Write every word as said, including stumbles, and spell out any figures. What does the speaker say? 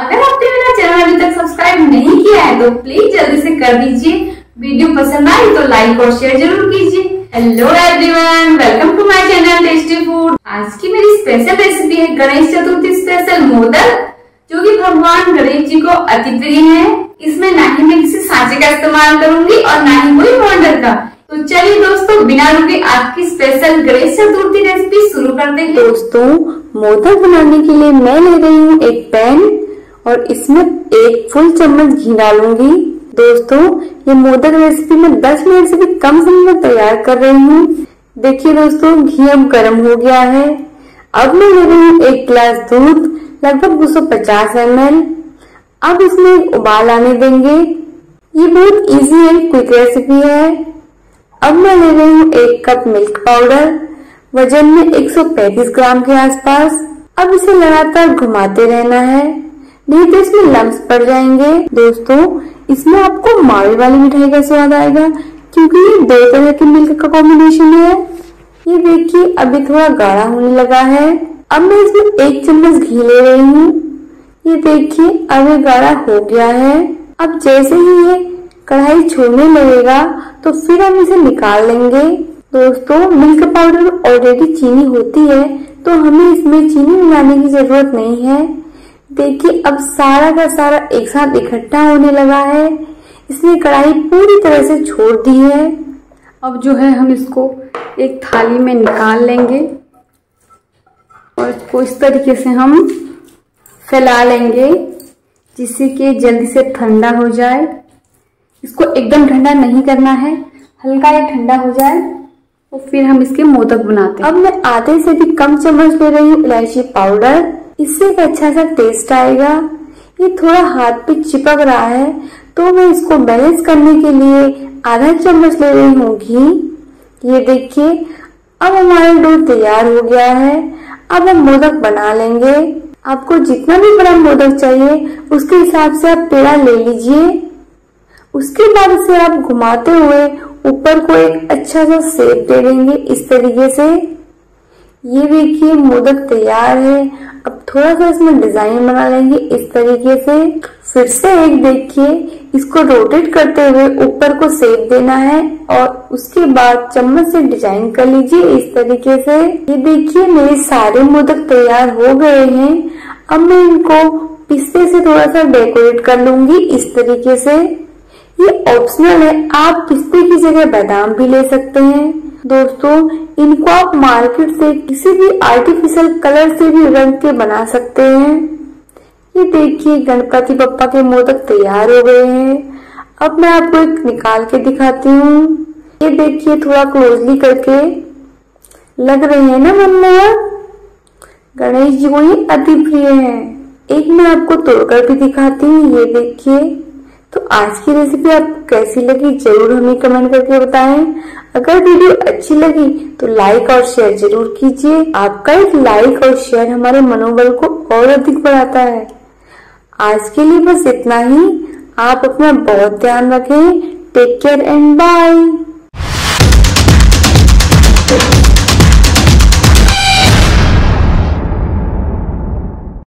अगर आपने मेरा चैनल अभी तक सब्सक्राइब नहीं किया है तो प्लीज जल्दी से कर दीजिए। वीडियो पसंद आए तो लाइक और शेयर जरूर कीजिए। Hello everyone, welcome to my channel tasty food. आज की मेरी स्पेशल रेसिपी है गणेश चतुर्थी स्पेशल मोदक, जो कि भगवान गणेश जी को अति प्रिय है। इसमें ना ही मैं किसी सांचे का इस्तेमाल करूंगी और ना ही कोई पाउडर का। तो चलिए दोस्तों, बिना रुके आपकी स्पेशल गणेश चतुर्थी रेसिपी शुरू करते हैं। दोस्तों, मोदक बनाने के लिए मैं ले रही हूँ एक पैन और इसमें एक फुल चम्मच घी डालूंगी। दोस्तों, ये मोदक रेसिपी मैं दस मिनट से भी कम समय में तैयार कर रही हूँ। देखिए दोस्तों, घी अब गर्म हो गया है। अब मैं ले रही हूँ एक गिलास दूध, लगभग दो सौ पचास एम एल। अब इसमें उबाल आने देंगे। ये बहुत इजी है, क्विक रेसिपी है। अब मैं ले रही हूँ एक कप मिल्क पाउडर, वजन में एक सौ पैंतीस ग्राम के आसपास। अब इसे लगातार घुमाते रहना है, नहीं तो इसमें लम्स पड़ जाएंगे। दोस्तों, इसमें आपको मावे वाली मिठाई का स्वाद आएगा, क्योंकि ये दो तरह के मिल्क का कॉम्बिनेशन है। ये देखिए, अभी थोड़ा गाढ़ा होने लगा है। अब मैं इसमें एक चम्मच घी ले रही हूँ। ये देखिए, अब ये गाढ़ा हो गया है। अब जैसे ही ये कढ़ाई छोड़ने लगेगा तो फिर हम इसे निकाल लेंगे। दोस्तों, मिल्क पाउडर में ऑलरेडी चीनी होती है, तो हमें इसमें चीनी मिलाने की जरूरत नहीं है। देखिए, अब सारा का सारा एक साथ इकट्ठा होने लगा है। इसने कढ़ाई पूरी तरह से छोड़ दी है। अब जो है, हम इसको एक थाली में निकाल लेंगे और इसको इस तरीके से हम फैला लेंगे, जिससे कि जल्दी से ठंडा हो जाए। इसको एकदम ठंडा नहीं करना है, हल्का या ठंडा हो जाए तो फिर हम इसके मोदक बनाते हैं। अब मैं आधे से भी कम चम्मच ले रही हूँ इलायची पाउडर, इससे एक अच्छा सा टेस्ट आएगा। ये थोड़ा हाथ पे चिपक रहा है, तो मैं इसको बैलेंस करने के लिए आधा चम्मच ले रही हूँ घी। ये देखिए, अब हमारा डो तैयार हो गया है। अब हम मोदक बना लेंगे। आपको जितना भी बड़ा मोदक चाहिए उसके हिसाब से आप पेड़ा ले लीजिए। उसके बाद इसे आप घुमाते हुए ऊपर को एक अच्छा सा शेप दे देंगे, इस तरीके से। ये देखिए, मोदक तैयार है। अब थोड़ा सा इसमें डिजाइन बना लेंगे, इस तरीके से। फिर से एक देखिए, इसको रोटेट करते हुए ऊपर को शेप देना है और उसके बाद चम्मच से डिजाइन कर लीजिए, इस तरीके से। ये देखिए, मेरे सारे मोदक तैयार हो गए हैं। अब मैं इनको पिस्ते से थोड़ा सा डेकोरेट कर लूंगी, इस तरीके से। ये ऑप्शनल है, आप पिस्ते की जगह बादाम भी ले सकते हैं। दोस्तों, इनको आप मार्केट से किसी भी आर्टिफिशियल कलर से भी रंग के बना सकते हैं। ये देखिए, गणपति बप्पा के मोदक तैयार हो गए हैं। अब मैं आपको एक निकाल के दिखाती हूँ। ये देखिए, थोड़ा क्लोजली करके लग रहे हैं ना मम्मा। गणेश जी को ये अति प्रिय है। एक मैं आपको तोड़कर भी दिखाती हूँ। ये देखिए। तो आज की रेसिपी आपको कैसी लगी जरूर हमें कमेंट करके बताएं। अगर वीडियो अच्छी लगी तो लाइक और शेयर जरूर कीजिए। आपका एक लाइक और शेयर हमारे मनोबल को और अधिक बढ़ाता है। आज के लिए बस इतना ही। आप अपना बहुत ध्यान रखें। Take care and bye.